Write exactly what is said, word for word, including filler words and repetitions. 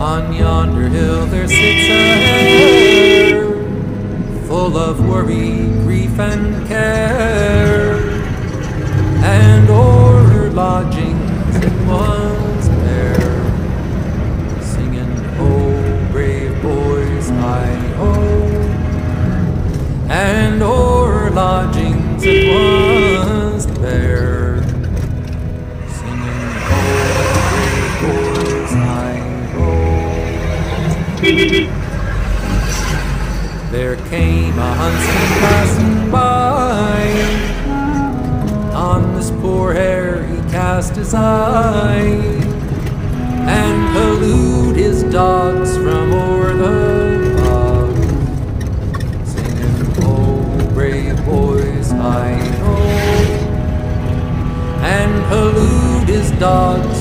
On yonder hill there sits a hare, full of worry, grief, and care, and o'er her lodgings in one's pair, singing, "Oh, brave boys, I ho," and o'er her lodgings in one's pair, singing, "Oh, brave boys, I ho." There came a huntsman passing by, on this poor hare he cast his eye, and hallooed his dogs from o'er the bog, singing, "Oh, brave boys, I ho," and hallooed his dogs